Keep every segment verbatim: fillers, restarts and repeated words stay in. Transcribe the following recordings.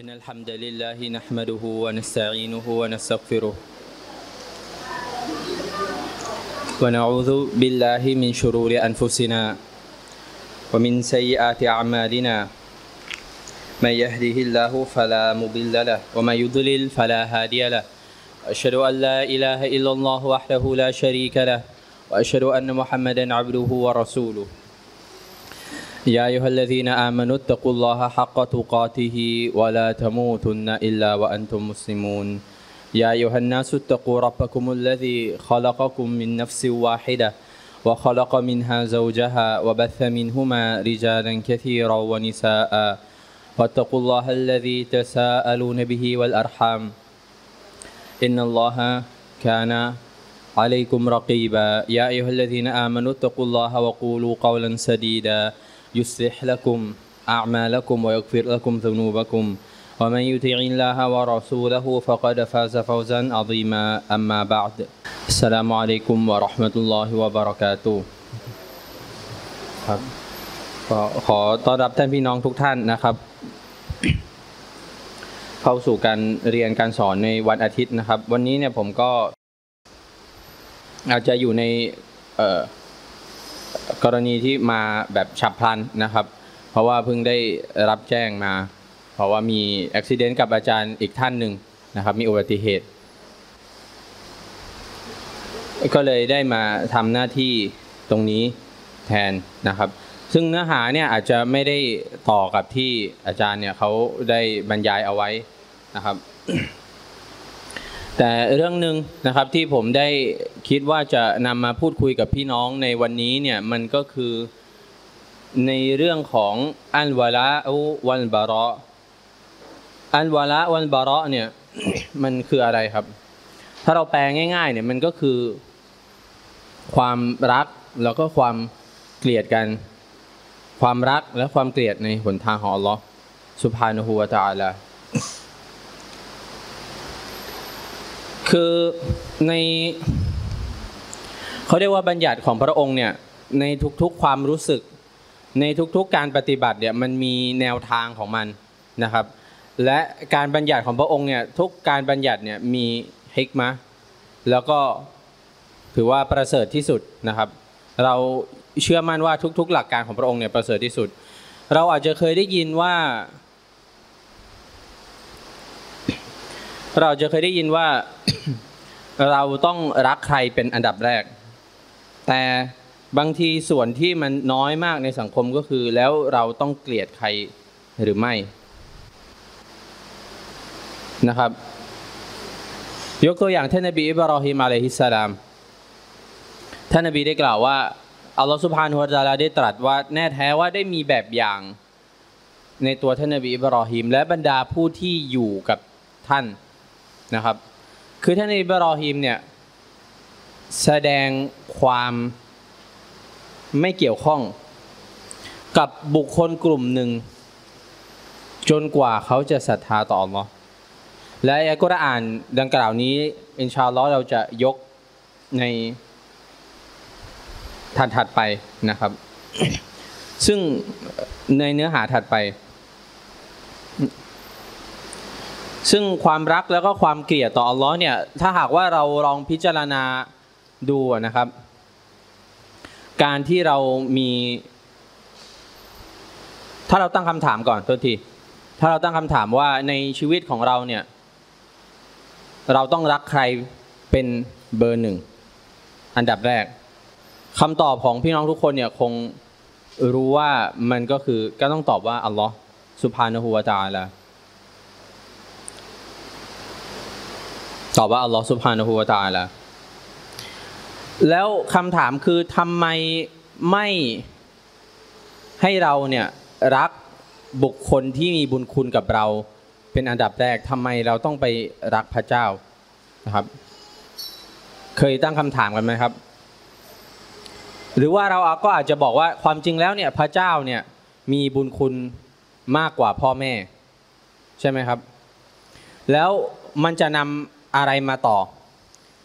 إن الحمد لله نحمده ونستعينه ونستغفره ونعوذ بالله من شرور أنفسنا ومن سيئات أعمالنا من يهده الله فلا مضل له ومن يضلل فلا هادي له وأشهد أن لا إله إلا الله وحده لا شريك له وأشهد أن محمدا عبده ورسوله يا أيها الذين آمنوا اتقوا الله حق تقاته ولا تموتن إلا وأنتم مسلمون يا أيها الناس اتقوا ربكم الذي خلقكم من نفس واحدة وخلق منها زوجها وبث منهما رجالا كثيرا ونساء واتقوا الله الذي تساءلون به والأرحام إن الله كان عليكم رقيبا يا أيها الذين آمنوا اتقوا الله وقولوا قولا سديدا يصلح لكم أعمالكم ويغفر لكم ذنوبكم ومن يطع الله ورسوله فقد فاز فوزا عظيما أما بعد السلام عليكم ورحمة الله وبركاته ครับขอต้อนรับท่านพี่น้องทุกท่านนะครับเข้าสู่การเรียนการสอนในวันอาทิตย์นะครับวันนี้เนี่ยผมก็อาจจะอยู่ในกรณีที่มาแบบฉับพลันนะครับเพราะว่าเพิ่งได้รับแจ้งมาเพราะว่ามีอุบิเหตุกับอาจารย์อีกท่านหนึ่งนะครับมีอุบัติเหตุก็เลยได้มาทำหน้าที่ตรงนี้แทนนะครับซึ่งเนื้อหาเนี่ยอาจจะไม่ได้ต่อกับที่อาจารย์เนี่ยเขาได้บรรยายเอาไว้นะครับ แต่เรื่องหนึ่งนะครับที่ผมได้คิดว่าจะนำมาพูดคุยกับพี่น้องในวันนี้เนี่ยมันก็คือในเรื่องของอัลวะลาอ์วัลบะรออัลวะลาอ์วัลบะรอเนี่ย มันคืออะไรครับถ้าเราแปลง่ายๆเนี่ยมันก็คือความรักแล้วก็ความเกลียดกันความรักและความเกลียดในหนทางของอัลลอฮ์ซุบฮานะฮูวะตะอาลาคือในเขาเรียกว่าบัญญัติของพระองค์เนี่ยในทุกๆความรู้สึกในทุกๆการปฏิบัติเนี่ยมันมีแนวทางของมันนะครับและการบัญญัติของพระองค์เนี่ยทุกการบัญญัติเนี่ยมีฮิกมะห์แล้วก็ถือว่าประเสริฐที่สุดนะครับเราเชื่อมั่นว่าทุกๆหลักการของพระองค์เนี่ยประเสริฐที่สุดเราอาจจะเคยได้ยินว่าเราจะเคยได้ยินว่า เราต้องรักใครเป็นอันดับแรกแต่บางทีส่วนที่มันน้อยมากในสังคมก็คือแล้วเราต้องเกลียดใครหรือไม่นะครับยกตัวอย่างท่านนบีอิบรอฮีมอะลัยฮิสสลามท่านนบีได้กล่าวว่าอัลลอฮฺซุบฮานะฮูวะตะอาลาได้ตรัสว่าแน่แท้ว่าได้มีแบบอย่างในตัวท่านนบีอิบรอฮีมและบรรดาผู้ที่อยู่กับท่านนะครับคือท่านอิบรอฮีมเนี่ยแสดงความไม่เกี่ยวข้องกับบุคคลกลุ่มหนึ่งจนกว่าเขาจะศรัทธาต่ออัลลอฮ์และอัลกุรอานดังกล่าวนี้อินชาอัลลอฮ์เราจะยกในถัดๆไปนะครับ ซึ่งในเนื้อหาถัดไปซึ่งความรักแล้วก็ความเกลียดต่ออัลลอฮ์เนี่ยถ้าหากว่าเราลองพิจารณาดูนะครับการที่เรามีถ้าเราตั้งคำถามก่อนโทษทีถ้าเราตั้งคำถามว่าในชีวิตของเราเนี่ยเราต้องรักใครเป็นเบอร์หนึ่งอันดับแรกคำตอบของพี่น้องทุกคนเนี่ยคงรู้ว่ามันก็คือก็ต้องตอบว่าอัลลอฮ์ซุบฮานะฮูวะตะอาลาตอบว่าอัลลอฮฺซุบฮานะฮูวะตะอาลาแล้วคำถามคือทำไมไม่ให้เราเนี่ยรักบุคคลที่มีบุญคุณกับเราเป็นอันดับแรกทำไมเราต้องไปรักพระเจ้านะครับเคยตั้งคำถามกันไหมครับหรือว่าเราก็อาจจะบอกว่าความจริงแล้วเนี่ยพระเจ้าเนี่ยมีบุญคุณมากกว่าพ่อแม่ใช่ไหมครับแล้วมันจะนำอะไรมาต่อ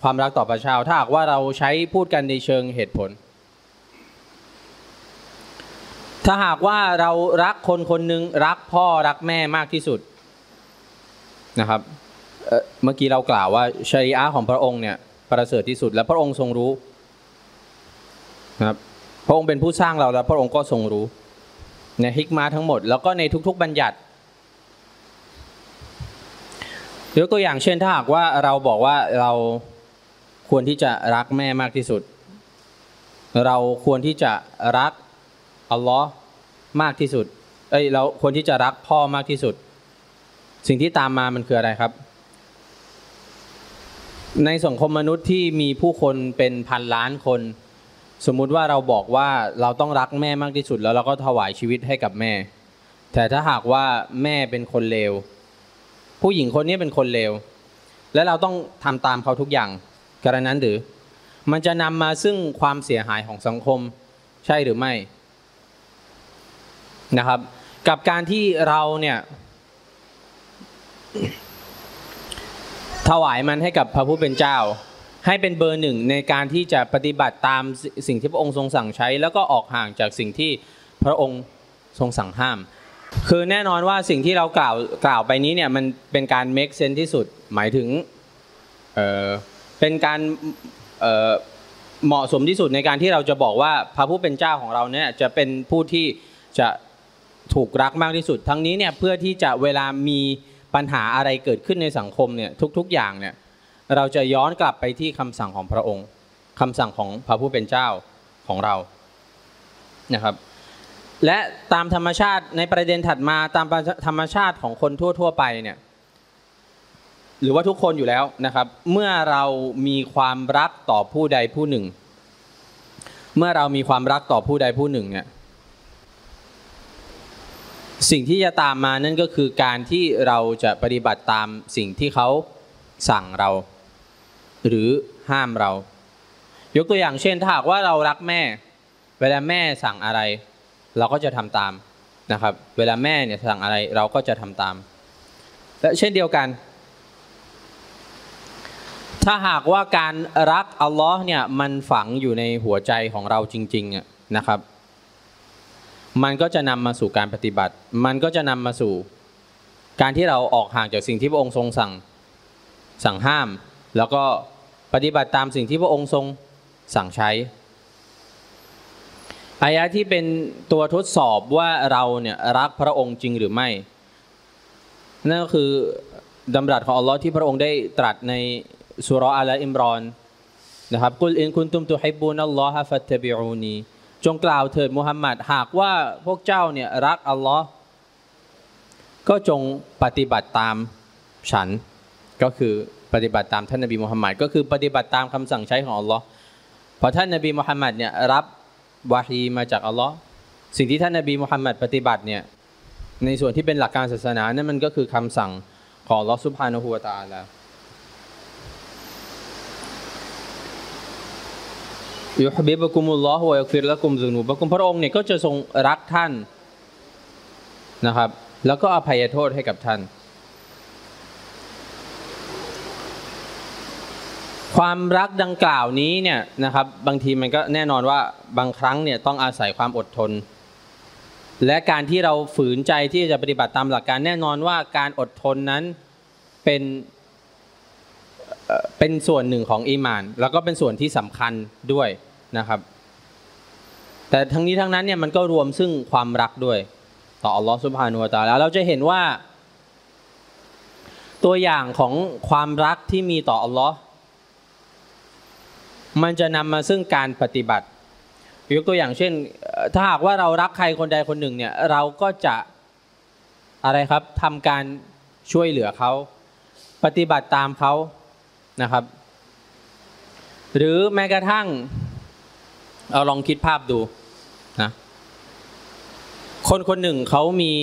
ความรักต่อพระเจ้าถ้าหากว่าเราใช้พูดกันในเชิงเหตุผลถ้าหากว่าเรารักคนคนหนึ่งรักพ่อรักแม่มากที่สุด นะครับเมื่อกี้เรากล่าวว่าชะรีอะห์ของพระองค์เนี่ยประเสริฐที่สุดและพระองค์ทรงรู้นะครับพระองค์เป็นผู้สร้างเราและพระองค์ก็ทรงรู้ในฮิกมะห์ทั้งหมดแล้วก็ในทุกๆบัญญัติยกตัวอย่างเช่นถ้าหากว่าเราบอกว่าเราควรที่จะรักแม่มากที่สุดเราควรที่จะรักอัลลอฮ์มากที่สุดเอ้ยเราควรที่จะรักพ่อมากที่สุดสิ่งที่ตามมามันคืออะไรครับในสังคมมนุษย์ที่มีผู้คนเป็นพันล้านคนสมมุติว่าเราบอกว่าเราต้องรักแม่มากที่สุดแล้วเราก็ถวายชีวิตให้กับแม่แต่ถ้าหากว่าแม่เป็นคนเลวผู้หญิงคนนี้เป็นคนเลวและเราต้องทำตามเขาทุกอย่างกระนั้นหรือมันจะนำมาซึ่งความเสียหายของสังคมใช่หรือไม่นะครับกับการที่เราเนี่ยถวายมันให้กับพระผู้เป็นเจ้าให้เป็นเบอร์หนึ่งในการที่จะปฏิบัติตามสิ่งที่พระองค์ทรงสั่งใช้แล้วก็ออกห่างจากสิ่งที่พระองค์ทรงสั่งห้ามคือแน่นอนว่าสิ่งที่เรากล่าวกล่าวไปนี้เนี่ยมันเป็นการเมคเซนส์ที่สุดหมายถึงเอ่อเป็นการเอ่อเหมาะสมที่สุดในการที่เราจะบอกว่าพระผู้เป็นเจ้าของเราเนี่ยจะเป็นผู้ที่จะถูกรักมากที่สุดทั้งนี้เนี่ยเพื่อที่จะเวลามีปัญหาอะไรเกิดขึ้นในสังคมเนี่ยทุกๆอย่างเนี่ยเราจะย้อนกลับไปที่คำสั่งของพระองค์คำสั่งของพระผู้เป็นเจ้าของเรานะครับและตามธรรมชาติในประเด็นถัดมาตามธรรมชาติของคนทั่วๆไปเนี่ยหรือว่าทุกคนอยู่แล้วนะครับเมื่อเรามีความรักต่อผู้ใดผู้หนึ่งเมื่อเรามีความรักต่อผู้ใดผู้หนึ่งเนี่ยสิ่งที่จะตามมานั่นก็คือการที่เราจะปฏิบัติตามสิ่งที่เขาสั่งเราหรือห้ามเรายกตัวอย่างเช่นถ้าหากว่าเรารักแม่เวลาแม่สั่งอะไรเราก็จะทำตามนะครับเวลาแม่เนี่ยสั่งอะไรเราก็จะทำตามและเช่นเดียวกันถ้าหากว่าการรักอัลลอฮ์เนี่ยมันฝังอยู่ในหัวใจของเราจริงๆนะครับมันก็จะนำมาสู่การปฏิบัติมันก็จะนำมาสู่การที่เราออกห่างจากสิ่งที่พระองค์ทรงสั่งสั่งห้ามแล้วก็ปฏิบัติตามสิ่งที่พระองค์ทรงสั่งใช้อายะห์ที่เป็นตัวทดสอบว่าเราเนี่ยรักพระองค์จริงหรือไม่นั่นก็คือดำรัสของอัลลอฮ์ที่พระองค์ได้ตรัสในซูเราะห์อัลอิมรอนนะครับกุลอินกุนตุมตุฮิบบูนัลลอฮะฟัตตะบิอูนีจงกล่าวเถิดมุฮัมมัดหากว่าพวกเจ้าเนี่ยรักอัลลอฮ์ก็จงปฏิบัติตามฉันก็คือปฏิบัติตามท่านนบีมุฮัมมัดก็คือปฏิบัติตามคำสั่งใช้ของอัลลอฮ์พอท่านนบีมุฮัมมัดเนี่ยรับวะฮีมาจากอัลลอฮ์สิ่งที่ท่านนบีมุฮัมมัดปฏิบัติเนี่ยในส่วนที่เป็นหลักการศาสนานั่นมันก็คือคำสั่งของอัลลอฮ์ซุบฮานะฮูวะตะอาลายุฮบิบะกุมุลลอฮฺวะยักฟิรละกุมซุนูบะกุมพระองค์เนี่ยก็จะทรงรักท่านนะครับแล้วก็อภัยโทษให้กับท่านความรักดังกล่าวนี้เนี่ยนะครับบางทีมันก็แน่นอนว่าบางครั้งเนี่ยต้องอาศัยความอดทนและการที่เราฝืนใจที่จะปฏิบัติตามหลักการแน่นอนว่าการอดทนนั้นเป็นเป็นส่วนหนึ่งของอีหม่านแล้วก็เป็นส่วนที่สำคัญด้วยนะครับแต่ทั้งนี้ทั้งนั้นเนี่ยมันก็รวมซึ่งความรักด้วยต่ออัลลอฮฺซุบฮานะฮูวะตะอาลาแล้วเราจะเห็นว่าตัวอย่างของความรักที่มีต่ออัลลอฮฺมันจะนำมาซึ่งการปฏิบัติยกตัวอย่างเช่นถ้าหากว่าเรารักใครคนใดคนหนึ่งเนี่ยเราก็จะอะไรครับทำการช่วยเหลือเขาปฏิบัติตามเขานะครับหรือแม้กระทั่งเอาลองคิดภาพดูนะคนคนหนึ่งเขามี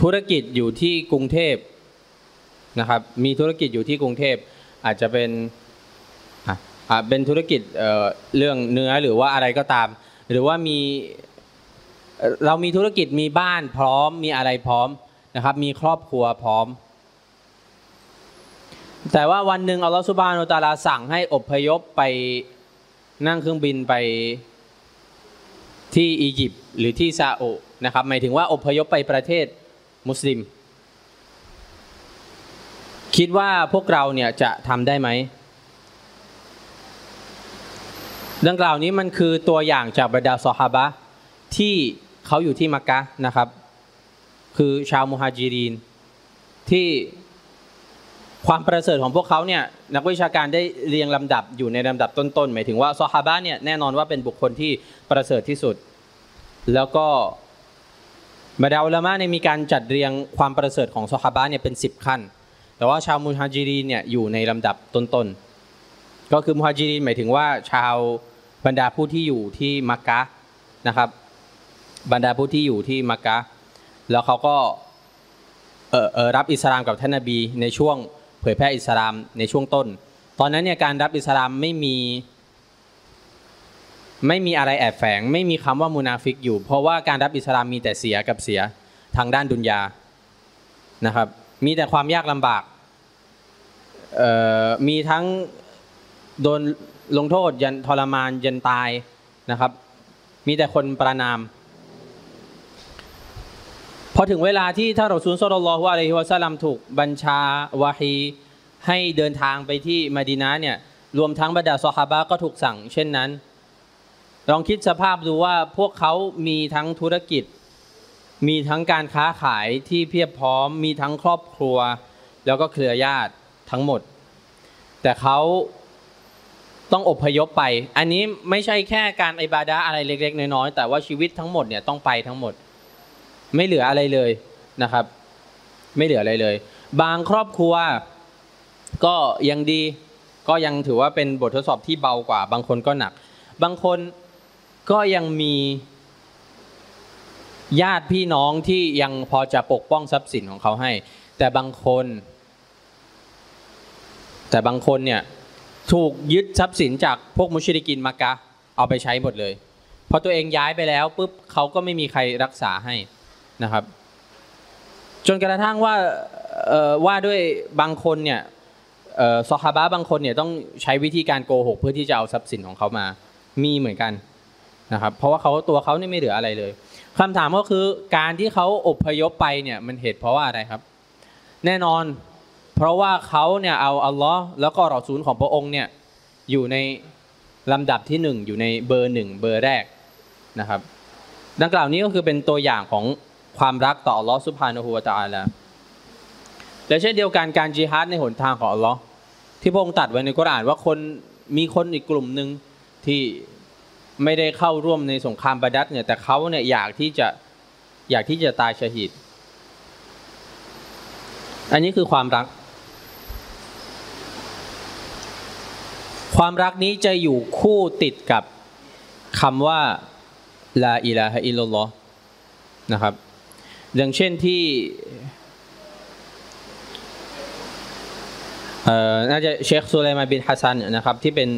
ธุรกิจอยู่ที่กรุงเทพนะครับมีธุรกิจอยู่ที่กรุงเทพอาจจะเป็นเป็นธุรกิจเรื่องเนื้อหรือว่าอะไรก็ตามหรือว่ามีเรามีธุรกิจมีบ้านพร้อมมีอะไรพร้อมนะครับมีครอบครัวพร้อมแต่ว่าวันหนึ่งอัลลอฮฺซุบฮานะฮูวะตะอาลาสั่งให้อพยพไปนั่งเครื่องบินไปที่อียิปต์หรือที่ซาอุนะครับหมายถึงว่าอพยพไปประเทศมุสลิม คิดว่าพวกเราเนี่ยจะทำได้ไหมดังกล่าวนี้มันคือตัวอย่างจากบรรดาซอฮาบะห์ที่เขาอยู่ที่มักกะห์นะครับคือชาวมุฮาจิรีนที่ความประเสริฐของพวกเขาเนี่ยนักวิชาการได้เรียงลำดับอยู่ในลำดับต้นๆหมายถึงว่าซอฮาบะห์เนี่ยแน่นอนว่าเป็นบุคคลที่ประเสริฐที่สุดแล้วก็บรรดาอุลามะห์เนี่ยมีการจัดเรียงความประเสริฐของซอฮาบะห์เนี่ยเป็นสิบขั้นแต่ว่าชาวมุฮาจิรีนเนี่ยอยู่ในลำดับต้นๆก็คือมุฮาจิรีนหมายถึงว่าชาวบรรดาผู้ที่อยู่ที่มักกะห์นะครับบรรดาผู้ที่อยู่ที่มักกะห์แล้วเขาก็เอ่อเอ่อรับอิสลามกับท่านนบีในช่วงเผยแพร่อิสลามในช่วงต้นตอนนั้นเนี่ยการรับอิสลามไม่มีไม่มีอะไรแอบแฝงไม่มีคำว่ามุนาฟิกอยู่เพราะว่าการรับอิสลามมีแต่เสียกับเสียทางด้านดุนยานะครับมีแต่ความยากลำบากเอ่อมีทั้งโดนลงโทษยันทรมานยันตายนะครับมีแต่คนประนามพอถึงเวลาที่ท่านรอซูล ศ็อลลัลลอฮุอะลัยฮิวะซัลลัมถูกบัญชาวะฮีให้เดินทางไปที่มะดีนะห์เนี่ยรวมทั้งบรรดาซอฮาบะห์ก็ถูกสั่งเช่นนั้นลองคิดสภาพดูว่าพวกเขามีทั้งธุรกิจมีทั้งการค้าขายที่เพียบพร้อมมีทั้งครอบครัวแล้วก็เครือญาติทั้งหมดแต่เขาต้องอพยพไปอันนี้ไม่ใช่แค่การอิบาดะห์อะไรเล็กๆน้อยๆแต่ว่าชีวิตทั้งหมดเนี่ยต้องไปทั้งหมดไม่เหลืออะไรเลยนะครับไม่เหลืออะไรเลยบางครอบครัวก็ยังดีก็ยังถือว่าเป็นบททดสอบที่เบากว่าบางคนก็หนักบางคนก็ยังมีญาติพี่น้องที่ยังพอจะปกป้องทรัพย์สินของเขาให้แต่บางคนแต่บางคนเนี่ยถูกยึดทรัพย์สินจากพวกมุชริกีนมักกะห์เอาไปใช้หมดเลยพอตัวเองย้ายไปแล้วปุ๊บเขาก็ไม่มีใครรักษาให้นะครับจนกระทั่งว่าว่าด้วยบางคนเนี่ยซอฮาบะห์บางคนเนี่ยต้องใช้วิธีการโกหกเพื่อที่จะเอาทรัพย์สินของเขามามีเหมือนกันนะครับเพราะว่าเขาตัวเขาเนี่ยไม่เหลืออะไรเลยคำถามก็คือการที่เขาอพยพไปเนี่ยมันเหตุเพราะว่าอะไรครับแน่นอนเพราะว่าเขาเนี่ยเอาอัลลอฮ์แล้วก็รอซูลของพระองค์เนี่ยอยู่ในลำดับที่หนึ่งอยู่ในเบอร์หนึ่งเบอร์แรกนะครับดังกล่าวนี้ก็คือเป็นตัวอย่างของความรักต่ออัลลอฮ์ซุบฮานะฮูวะตะอาลาและเช่นเดียวกันการจิฮาดในหนทางของอัลลอฮ์ที่พระองค์ตรัสไว้ในกุรอานว่าคนมีคนอีกกลุ่มหนึ่งที่ไม่ได้เข้าร่วมในสงครามบะดัรเนี่ยแต่เขาเนี่ยอยากที่จะอยากที่จะตายชะฮีดอันนี้คือความรักความรักนี้จะอยู่คู่ติดกับคำว่าลาอิลาฮะอิลลัลลอฮ์นะครับอย่างเช่นที่น่าจะเชคซูไลมาบินฮัสซันนะครับที่เป็น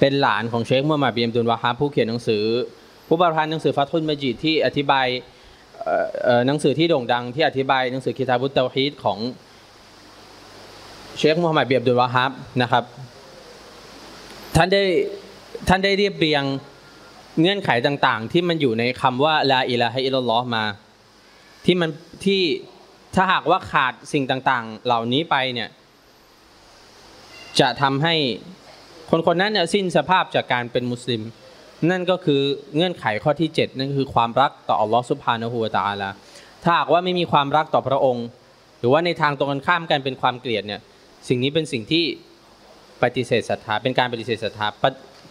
เป็นหลานของเชคมูฮัมหมัดบินอับดุลวะฮาบผู้เขียนหนังสือผู้ประพันธ์หนังสือฟัตฮุลมะจีดที่อธิบายหนังสือที่โด่งดังที่อธิบายหนังสือคิตาบุตเตาฮีดของเชคมูฮัมหมัดบินอับดุลวะฮาบนะครับท่านได้ท่านได้เรียบเรียงเงื่อนไขต่างๆที่มันอยู่ในคำว่าลาอิลาฮะอิลลัลลอฮ์มาที่มันที่ถ้าหากว่าขาดสิ่งต่างๆเหล่านี้ไปเนี่ยจะทำให้คนคนนั้นเนี่ยสิ้นสภาพจากการเป็นมุสลิมนั่นก็คือเงื่อนไขข้อที่เจ็ดนั่นคือความรักต่ออัลลอฮ์ซุบฮานะฮูวะตะอาลาถ้าหากว่าไม่มีความรักต่อพระองค์หรือว่าในทางตรงกันข้ามกันเป็นความเกลียดเนี่ยสิ่งนี้เป็นสิ่งที่ปฏิเสธศรัทธาเป็นการปฏิเสธศรัทธา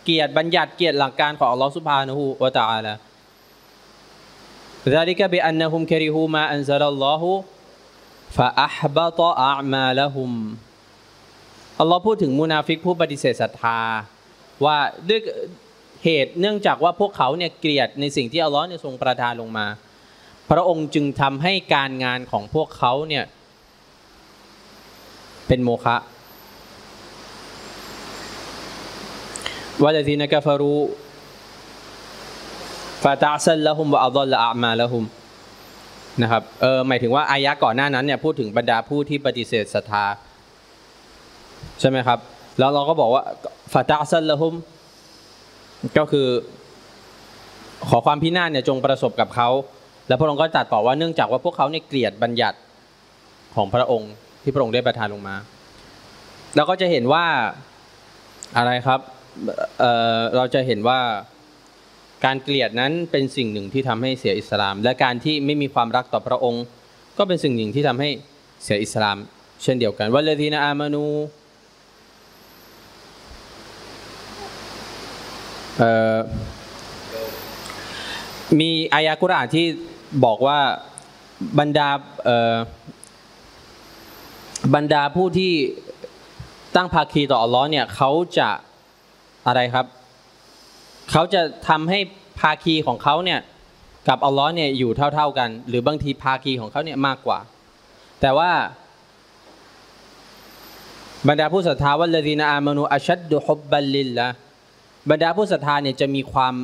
เกียรติบัญญัติเกียรติหลักการของอัลลอฮฺซุบฮานะฮูวะตะอาลา ذلك بأنهم كرهوا ما أنزل الله فأحبط أعمالهم อัลลอฮฺพูดถึงมุนาฟิกผู้ปฏิเสธศรัทธาว่าด้วยเหตุเนื่องจากว่าพวกเขาเนี่ยเกลียดในสิ่งที่อัลลอฮฺเนี่ยทรงประทานลงมาพระองค์จึงทำให้การงานของพวกเขาเนี่ยเป็นโมฆะวะลาซีนะกัฟารูฟะตะอัสลละฮุมวะอัฎัลละอะมาละฮุมนะครับเออหมายถึงว่าอายะห์ก่อนหน้านั้นเนี่ยพูดถึงบรรดาผู้ที่ปฏิเสธศรัทธาใช่ไหมครับแล้วเราก็บอกว่าฟะตะอัสลละฮุมก็คือขอความพินาศเนี่ยจงประสบกับเขาแล้วพระองค์ก็ตรัสต่อว่าเนื่องจากว่าพวกเขาเนี่ยเกลียดบัญญัติของพระองค์ ที่พระองค์ได้ประทานลงมาแล้วก็จะเห็นว่าอะไรครับ เอ่อ เราจะเห็นว่าการเกลียดนั้นเป็นสิ่งหนึ่งที่ทำให้เสียอิสลามและการที่ไม่มีความรักต่อพระองค์ก็เป็นสิ่งหนึ่งที่ทำให้เสียอิสลามเช่นเดียวกันวัลลซีนะอามานูมีอายะกุรอานที่บอกว่าบรรดาบรรดาผู้ที่ตั้งภาคีต่ออัลลอฮ์เนี่ยเขาจะอะไรครับเขาจะทำให้ภาคีของเขาเนี่ยกับอัลลอฮ์เนี่ยอยู่เท่าๆกันหรือบางทีภาคีของเขาเนี่ยมากกว่าแต่ว่าบรรดาผู้ศรัทธาวัลลซีนะอามานูอัชดดุฮุบบัลลิลละบรรดาผู้ศรัทธาเนี่ยจะมีความ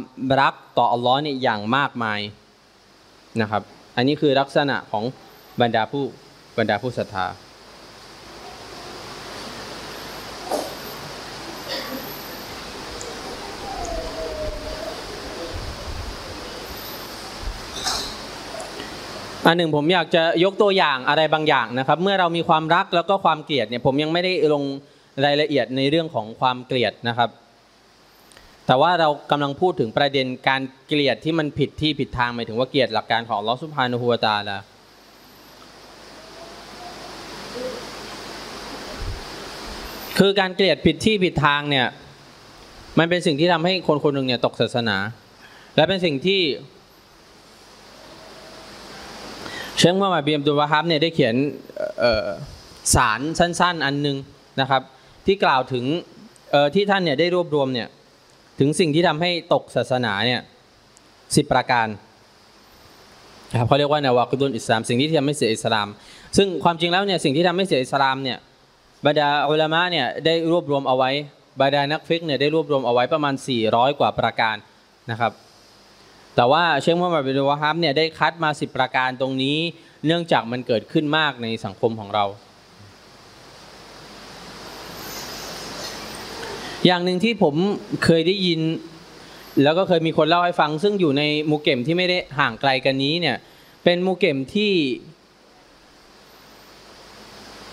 รักต่ออัลลอฮ์เนี่ยอย่างมากมายนะครับอันนี้คือลักษณะของบรรดาผู้บรรดาผู้ศรัทธาอันหนึ่งผมอยากจะยกตัวอย่างอะไรบางอย่างนะครับเมื่อเรามีความรักแล้วก็ความเกลียดเนี่ยผมยังไม่ได้ลงรายละเอียดในเรื่องของความเกลียดนะครับแต่ว่าเรากำลังพูดถึงประเด็นการเกลียดที่มันผิดที่ผิดทางหมายถึงว่าเกลียดหลักการของอัลลอฮฺซุบฮานะฮูวะตะอาลาคือการเกลียดผิดที่ผิดทางเนี่ยมันเป็นสิ่งที่ทำให้คนคนหนึ่งเนี่ยตกศาสนาและเป็นสิ่งที่เชค มุฮัมมัด บิน อับดุลวะฮาบเนี่ยได้เขียนสารสั้นๆอันนึงนะครับที่กล่าวถึงที่ท่านเนี่ยได้รวบรวมเนี่ยถึงสิ่งที่ทำให้ตกศาสนาเนี่ยสิบประการนะครับเขาเรียกว่านาวากิดุลอิสลามสิ่งที่ทำให้เสียอิสลามซึ่งความจริงแล้วเนี่ยสิ่งที่ทำให้เสียอิสลามเนี่ยบรรดาอุลามะเนี่ยได้รวบรวมเอาไว้บรรดานักฟิกเนี่ยได้รวบรวมเอาไว้ประมาณสี่ร้อยกว่าประการนะครับแต่ว่าเชค มุฮัมมัด บิน อับดุลวะฮาบเนี่ยได้คัดมาสิบประการตรงนี้เนื่องจากมันเกิดขึ้นมากในสังคมของเราอย่างหนึ่งที่ผมเคยได้ยินแล้วก็เคยมีคนเล่าให้ฟังซึ่งอยู่ในหมู่เก็มที่ไม่ได้ห่างไกลกันนี้เนี่ยเป็นหมู่เก็มที่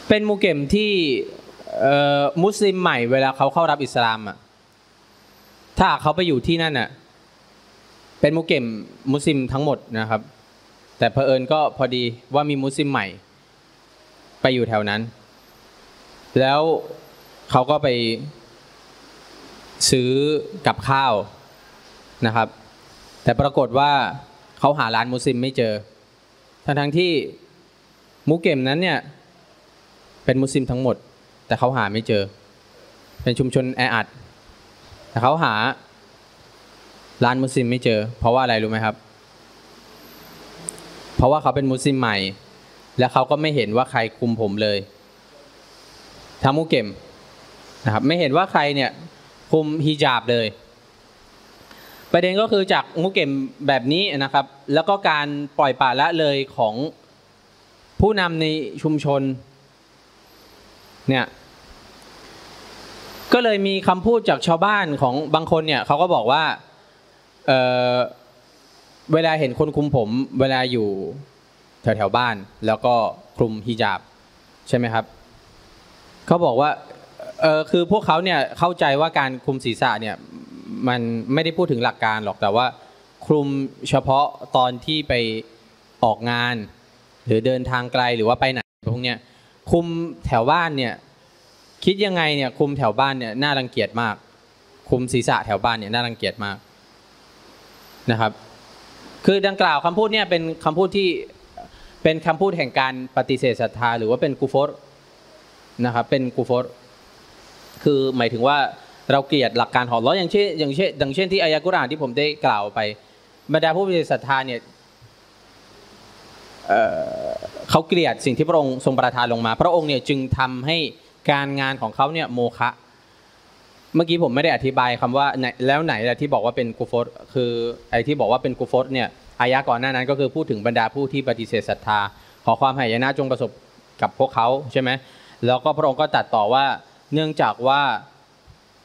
เป็นหมู่เก็มที่มุสลิมใหม่เวลาเขาเข้ารับอิสลามอ่ะถ้าเขาไปอยู่ที่นั่นอ่ะเป็นมุกเก็มมุสลิมทั้งหมดนะครับแต่เผอิญก็พอดีว่ามีมุสลิมใหม่ไปอยู่แถวนั้นแล้วเขาก็ไปซื้อกับข้าวนะครับแต่ปรากฏว่าเขาหาร้านมุสลิมไม่เจอทั้งทั้งที่มุกเก็มนั้นเนี่ยเป็นมุสลิมทั้งหมดแต่เขาหาไม่เจอเป็นชุมชนแออัดแต่เขาหาร้านมุสลิมไม่เจอเพราะว่าอะไรรู้ไหมครับเพราะว่าเขาเป็นมุสลิมใหม่และเขาก็ไม่เห็นว่าใครคุมผมเลยทามุเก็มนะครับไม่เห็นว่าใครเนี่ยคุมฮิญาบเลยประเด็นก็คือจากมุเก็มแบบนี้นะครับแล้วก็การปล่อยปละละเลยของผู้นำในชุมชนเนี่ยก็เลยมีคำพูดจากชาวบ้านของบางคนเนี่ยเขาก็บอกว่าเ, เวลาเห็นคนคุมผมเวลาอยู่แถวแถวบ้านแล้วก็คลุมฮิญาบใช่ไหมครับเขาบอกว่าคือพวกเขาเนี่ยเข้าใจว่าการคลุมศีรษะเนี่ยมันไม่ได้พูดถึงหลักการหรอกแต่ว่าคลุมเฉพาะตอนที่ไปออกงานหรือเดินทางไกลหรือว่าไปไหนพวกเนี้ยคลุมแถวบ้านเนี่ยคิดยังไงเนี่ยคลุมแถวบ้านเนี่ยน่ารังเกียจมากคลุมศีรษะแถวบ้านเนี่ยน่ารังเกียจมากนะครับคือดังกล่าวคำพูดเนี่ยเป็นคำพูดที่เป็นคำพูดแห่งการปฏิเสธศรัทธาหรือว่าเป็นกูฟรนะครับเป็นกูฟรคือหมายถึงว่าเราเกลียดหลักการของอัลเลาะห์อย่างเช่นอย่างเช่นดังเช่นที่อายะกุรอานที่ผมได้กล่าวไปบรรดาผู้ปฏิเสธศรัทธาเนี่ยเอ่อเขาเกลียดสิ่งที่พระองค์ทรงประทานลงมาพระองค์เนี่ยจึงทำให้การงานของเขาเนี่ยโมฆะเมื่อกี้ผมไม่ได้อธิบายคำว่าแล้วไหนล่ะที่บอกว่าเป็นกุฟรคือไอ้ที่บอกว่าเป็นกุฟรเนี่ยอายะก่อนหน้านั้นก็คือพูดถึงบรรดาผู้ที่ปฏิเสธศรัทธาขอความหายนะจงประสบกับพวกเขาใช่ไหมแล้วก็พระองค์ก็ตัดต่อว่าเนื่องจากว่า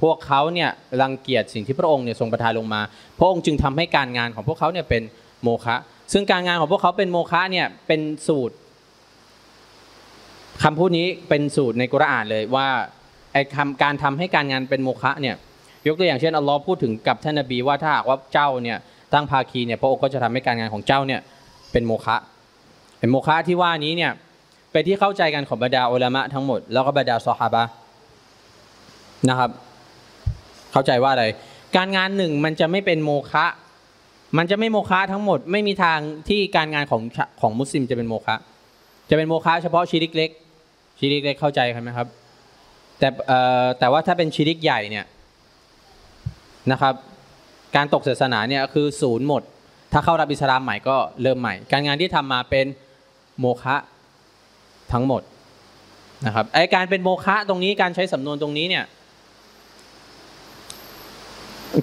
พวกเขาเนี่ยรังเกียจสิ่งที่พระองค์เนี่ยทรงประทานลงมาพระองค์จึงทำให้การงานของพวกเขาเนี่ยเป็นโมฆะซึ่งการงานของพวกเขาเป็นโมฆะเนี่ยเป็นสูตร คำพูดนี้เป็นสูตรในกุรอานเลยว่าไอ้คำการทำให้การงานเป็นโมฆะเนี่ยยกตัวอย่างเช่นอัลลอฮ์พูดถึงกับท่านนบีว่าถ้าหากว่าเจ้าเนี่ยตั้งภาคีเนี่ยพระองค์ก็จะทำให้การงานของเจ้าเนี่ยเป็นโมฆะเป็นโมฆะที่ว่านี้เนี่ยเป็นที่เข้าใจกันของบรรดาอุลามะทั้งหมดแล้วก็บรรดาซอฮาบะนะครับเข้าใจว่าอะไรการงานหนึ่งมันจะไม่เป็นโมฆะมันจะไม่โมฆะทั้งหมดไม่มีทางที่การงานของของมุสลิมจะเป็นโมฆะจะเป็นโมฆะเฉพาะชิริกเล็กชิริกเล็กเข้าใจไหมครับแต่แต่ว่าถ้าเป็นชิริกใหญ่เนี่ยนะครับการตกศาสนาเนี่ยคือศูนย์หมดถ้าเข้ารับอิสลามใหม่ก็เริ่มใหม่การงานที่ทำมาเป็นโมฆะทั้งหมดนะครับไอการเป็นโมฆะตรงนี้การใช้สำนวนตรงนี้เนี่ย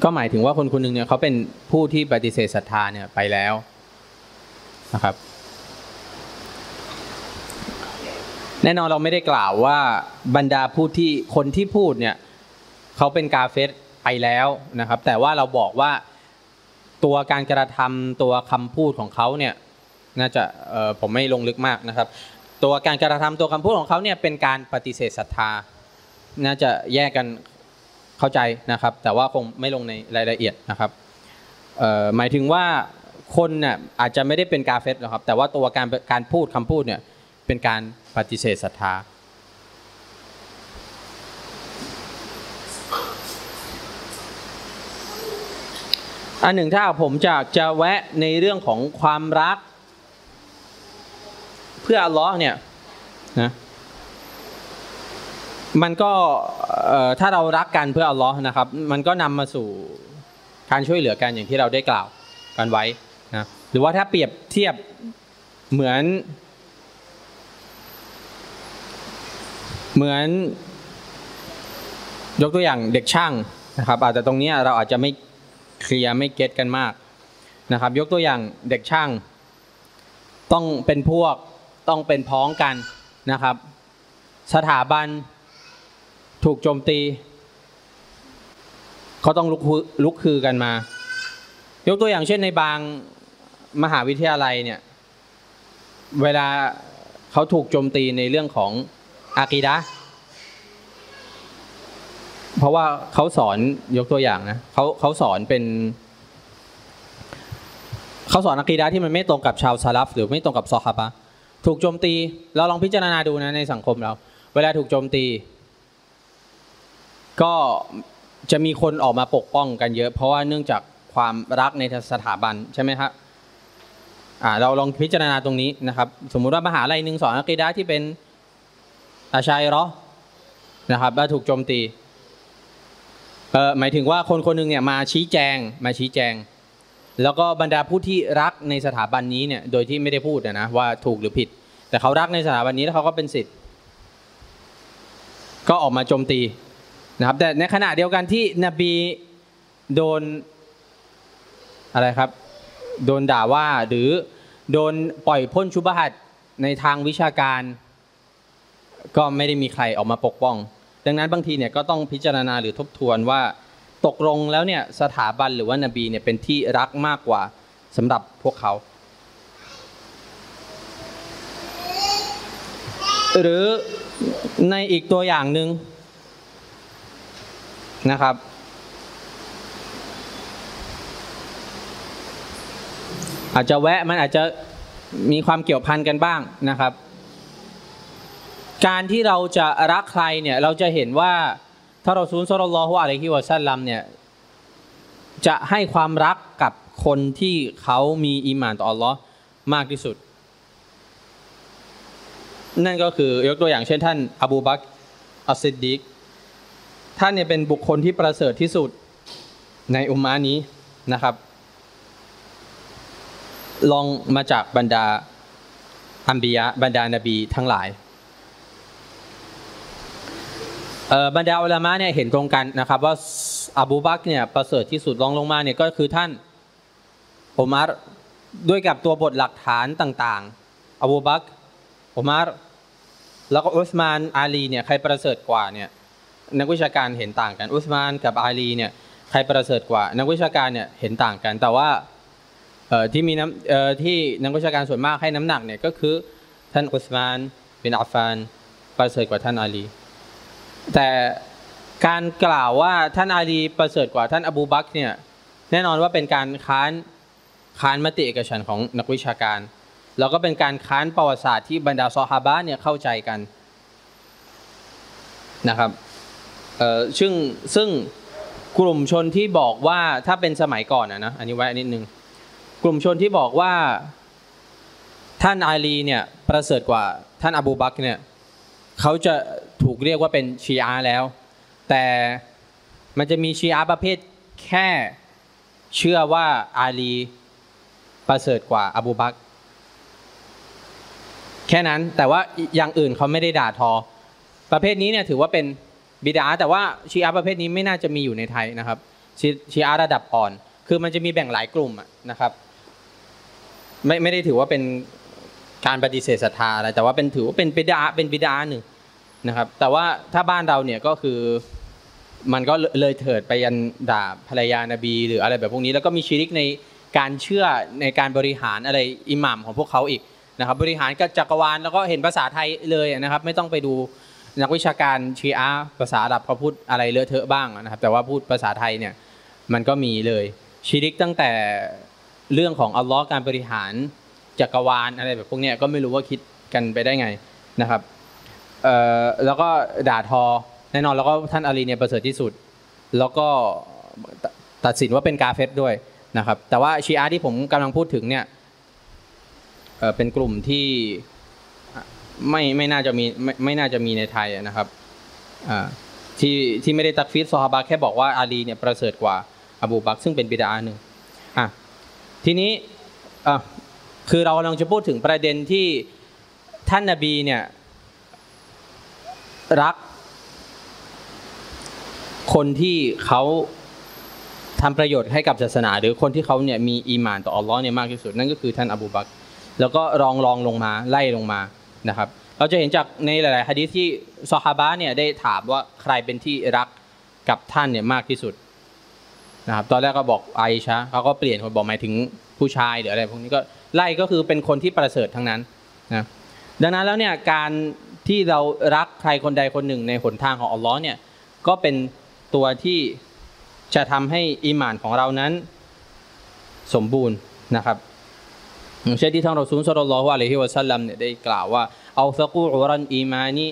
ก็หมายถึงว่าคนคนหนึ่งเนี่ยเขาเป็นผู้ที่ปฏิเสธศรัทธาเนี่ยไปแล้วนะครับแน่นอนเราไม่ได้กล่าวว่าบรรดาผู้ที่คนที่พูดเนี่ยเขาเป็นกาเฟรไปแล้วนะครับแต่ว่าเราบอกว่าตัวการกระทำตัวคำพูดของเขาเนี่ยน่าจะเอ่อผมไม่ลงลึกมากนะครับตัวการกระทำตัวคำพูดของเขาเนี่ยเป็นการปฏิเสธศรัทธาน่าจะแยกกันเข้าใจนะครับแต่ว่าคงไม่ลงในรายละเอียดนะครับหมายถึงว่าคนน่ะอาจจะไม่ได้เป็นกาเฟรหรอกครับแต่ว่าตัวการการพูดคำพูดเนี่ยเป็นการปฏิเสธศรัทธาอันหนึ่งถ้าผมจะจะแวะในเรื่องของความรักเพื่ออัลลอฮ์เนี่ยนะมันก็ถ้าเรารักกันเพื่ออัลลอฮ์นะครับมันก็นำมาสู่การช่วยเหลือกันอย่างที่เราได้กล่าวกันไว้นะหรือว่าถ้าเปรียบเทียบเหมือนเหมือนยกตัวอย่างเด็กช่างนะครับอาจจะตรงนี้เราอาจจะไม่เคลียร์ไม่เก็ตกันมากนะครับยกตัวอย่างเด็กช่างต้องเป็นพวกต้องเป็นพ้องกันนะครับสถาบันถูกโจมตีเขาต้องลุกลุกคือกันมายกตัวอย่างเช่นในบางมหาวิทยาลัยเนี่ยเวลาเขาถูกโจมตีในเรื่องของอากีดะห์เพราะว่าเขาสอนยกตัวอย่างนะเขาเขาสอนเป็นเขาสอนอากีดะห์ที่มันไม่ตรงกับชาวซาลัฟหรือไม่ตรงกับซอฮาบะห์ถูกโจมตีเราลองพิจารณาดูนะในสังคมเราเวลาถูกโจมตีก็จะมีคนออกมาปกป้องกันเยอะเพราะว่าเนื่องจากความรักในสถาบันใช่ไหมครับอ่าเราลองพิจารณาตรงนี้นะครับสมมุติว่ามหาลัยหนึ่งสอนอากีดะห์ที่เป็นอาชัยเราะห์นะครับแล้วถูกโจมตีเอ่อหมายถึงว่าคนคนหนึ่งเนี่ยมาชี้แจงมาชี้แจงแล้วก็บรรดาผู้ที่รักในสถาบันนี้เนี่ยโดยที่ไม่ได้พูดนะว่าถูกหรือผิดแต่เขารักในสถาบันนี้แล้วเขาก็เป็นสิทธิ์ก็ออกมาโจมตีนะครับแต่ในขณะเดียวกันที่นบีโดนอะไรครับโดนด่าว่าหรือโดนปล่อยพ่นชุบะฮัดในทางวิชาการก็ไม่ได้มีใครออกมาปกป้องดังนั้นบางทีเนี่ยก็ต้องพิจารณาหรือทบทวนว่าตกลงแล้วเนี่ยสถาบันหรือว่านบีเนี่ยเป็นที่รักมากกว่าสำหรับพวกเขาหรือในอีกตัวอย่างหนึ่งนะครับอาจจะแวะมันอาจจะมีความเกี่ยวพันกันบ้างนะครับการที่เราจะรักใครเนี่ยเราจะเห็นว่าถ้าเราซูลศ็อลลัลลอฮุอะลัยฮิวะซัลลัมเนี่ยจะให้ความรักกับคนที่เขามีอีหม่านต่ออัลลอฮ์มากที่สุดนั่นก็คือยกตัวอย่างเช่นท่านอบูบักรอัสซิดดีกท่านเนี่ยเป็นบุคคลที่ประเสริฐที่สุดในอุมมะห์นี้นะครับลองมาจากบรรดาอัมบิยะห์บรรดานบีทั้งหลายบรรดาอุลามะเนี่ยเห็นตรงกันนะครับว่าอบูบักรเนี่ยประเสริฐที่สุดรองลงมาเนี่ยก็คือท่านอุมัรด้วยกับตัวบทหลักฐานต่างๆอบูบักรอุมัรแล้วก็อุสมานอาลีเนี่ยใครประเสริฐกว่าเนี่ยนักวิชาการเห็นต่างกันอุสมานกับอาลีเนี่ยใครประเสริฐกว่านักวิชาการเนี่ยเห็นต่างกันแต่ว่าที่มีน้ำที่นักวิชาการส่วนมากให้น้ำหนักเนี่ยก็คือท่านอุสมานบินอัฟฟาน ประเสริฐกว่าท่านอาลีแต่การกล่าวว่าท่านอาลีประเสริฐกว่าท่านอบูบักรเนี่ยแน่นอนว่าเป็นการค้านค้านมติเอกฉันท์ของนักวิชาการแล้วก็เป็นการค้านประวัติศาสตร์ที่บรรดาซอฮาบะเนี่ยเข้าใจกันนะครับเอ่อซึ่งซึ่งกลุ่มชนที่บอกว่าถ้าเป็นสมัยก่อนนะนะอันนี้ไว้นิดนึงกลุ่มชนที่บอกว่าท่านอาลีเนี่ยประเสริฐกว่าท่านอบูบักรเนี่ยเขาจะถูกเรียกว่าเป็นชีอะห์แล้วแต่มันจะมีชีอะห์ประเภทแค่เชื่อว่าอาลีประเสริฐกว่าอบูบักรแค่นั้นแต่ว่าอย่างอื่นเขาไม่ได้ด่าทอประเภทนี้เนี่ยถือว่าเป็นบิดาแต่ว่าชีอะห์ประเภทนี้ไม่น่าจะมีอยู่ในไทยนะครับชีอะห์ระดับอ่อนคือมันจะมีแบ่งหลายกลุ่มนะครับไม่ไม่ได้ถือว่าเป็นการปฏิเสธศรัทธาอะไรแต่ว่าเป็นถือว่าเป็นบิดาเป็นบิดาหนึ่งนะครับแต่ว่าถ้าบ้านเราเนี่ยก็คือมันก็เลยเถิดไปยันด่าภรรยานบีหรืออะไรแบบพวกนี้แล้วก็มีชิริกในการเชื่อในการบริหารอะไรอิหม่ามของพวกเขาอีกนะครับบริหารกับจักรวาลแล้วก็เห็นภาษาไทยเลยนะครับไม่ต้องไปดูนักวิชาการชีอะห์ภาษาอาหรับเขาพูดอะไรเลอะเทอะบ้างนะครับแต่ว่าพูดภาษาไทยเนี่ยมันก็มีเลยชิริกตั้งแต่เรื่องของอัลลอฮ์การบริหารจักรวาลอะไรแบบพวกนี้ก็ไม่รู้ว่าคิดกันไปได้ไงนะครับเอ่อแล้วก็ด่าทอแน่นอนแล้วก็ท่านอาลีเนี่ยประเสริฐที่สุดแล้วก็ตัดสินว่าเป็นกาเฟรด้วยนะครับแต่ว่าชีอะห์ที่ผมกำลังพูดถึงเนี่ยเอ่อเป็นกลุ่มที่ไม่ไม่น่าจะมีไม่ไม่น่าจะมีในไทยนะครับอ่าที่ที่ไม่ได้ตักฟีรซอฮาบะห์แค่บอกว่าอาลีเนี่ยประเสริฐกว่าอบูบักรซึ่งเป็นบิดาหนึ่งอ่ะทีนี้อ่ะคือเรากำลังจะพูดถึงประเด็นที่ท่านนบีเนี่ยรักคนที่เขาทำประโยชน์ให้กับศาสนาหรือคนที่เขาเนี่ยมีอีหม่านต่ออัลลอฮ์เนี่ยมากที่สุดนั่นก็คือท่านอบูบักรแล้วก็รองรองลงมาไล่ลงมานะครับเราจะเห็นจากในหลายๆหะดีษที่ซอฮาบะห์เนี่ยได้ถามว่าใครเป็นที่รักกับท่านเนี่ยมากที่สุดนะครับตอนแรกก็บอกไอชะเขาก็เปลี่ยนคนบอกหมายถึงผู้ชายหรืออะไรพวกนี้ก็ไล่ก็คือเป็นคนที่ประเสริฐทั้งนั้นนะดังนั้นแล้วเนี่ยการที่เรารักใครคนใดคนหนึ่งในหนทางของอัลลอฮ์เนี่ยก็เป็นตัวที่จะทำให้อีหม่านของเรานั้นสมบูรณ์นะครับเช่นที่ท่านรอซูล ศ็อลลัลลอฮุอะลัยฮิวะซัลลัมเนี่ยได้กล่าวว่าอัลซะกูอุรันอีมานี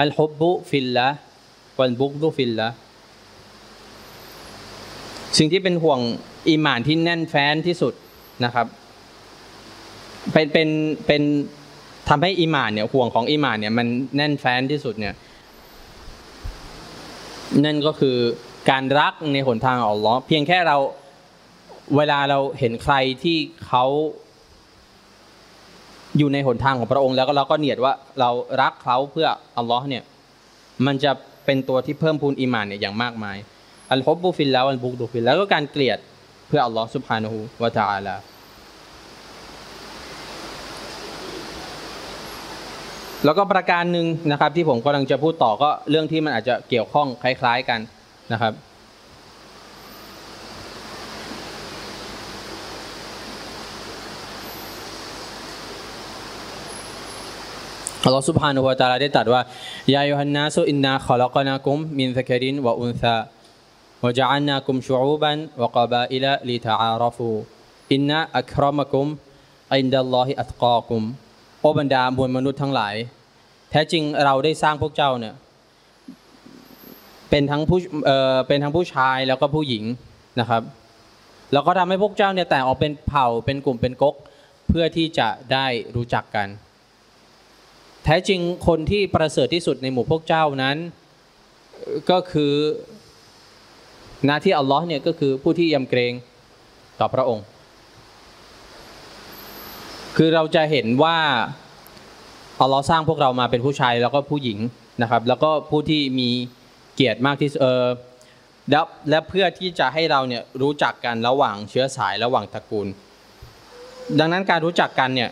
อัลฮุบบุฟิลละวัลบุกดุฟิลละสิ่งที่เป็นห่วงอีหม่านที่แน่นแฟ้นที่สุดนะครับเป็นเป็นเป็นทำให้อีหม่านเนี่ยห่วงของอีหม่านเนี่ยมันแน่นแฟ้นที่สุดเนี่ยนั่นก็คือการรักในหนทางอัลลอฮ์เพียงแค่เราเวลาเราเห็นใครที่เขาอยู่ในหนทางของพระองค์แล้วก็เราก็เนียดว่าเรารักเขาเพื่ออัลลอฮ์เนี่ยมันจะเป็นตัวที่เพิ่มพูนอีหม่านเนี่ยอย่างมากมายอัลฮุบบุฟิลลาฮ์วัลบุกดุฟิลลาฮ์แล้วก็การเกลียดเพื่ออัลลอฮ์ซุบฮานะฮูวะตะอาลาแล้วก็ประการหนึ่งนะครับที่ผมกำลังจะพูดต่อก็เรื่องที่มันอาจจะเกี่ยวข้องคล้ายๆกันนะครับอัลลอฮฺซุบฮานะฮูวะตะอาลาได้ตรัสว่ายาอัยยูฮันนาสอินนาคอละกอนากุมมินซะกะรินวะอุนซาวะจะอัลนากุมชูอูบันวะกะบาอิละลิตะอาราฟูอินนะอักรอมะกุมอินดัลลอฮิอัตกอกุมโอบรรดามวลมนุษย์ทั้งหลายแท้จริงเราได้สร้างพวกเจ้าเนี่ยเป็นทั้งผู้เอ่อเป็นทั้งผู้ชายแล้วก็ผู้หญิงนะครับแล้วก็ทำให้พวกเจ้าเนี่ยแตกออกเป็นเผ่าเป็นกลุ่มเป็นก๊กเพื่อที่จะได้รู้จักกันแท้จริงคนที่ประเสริฐที่สุดในหมู่พวกเจ้านั้นก็คือหน้าที่อัลลอฮ์เนี่ยก็คือผู้ที่ยำเกรงต่อพระองค์คือเราจะเห็นว่าอัลลอฮ์สร้างพวกเรามาเป็นผู้ชายแล้วก็ผู้หญิงนะครับแล้วก็ผู้ที่มีเกียรติมากที่เออและเพื่อที่จะให้เราเนี่ยรู้จักกันระหว่างเชื้อสายระหว่างตระกูลดังนั้นการรู้จักกันเนี่ย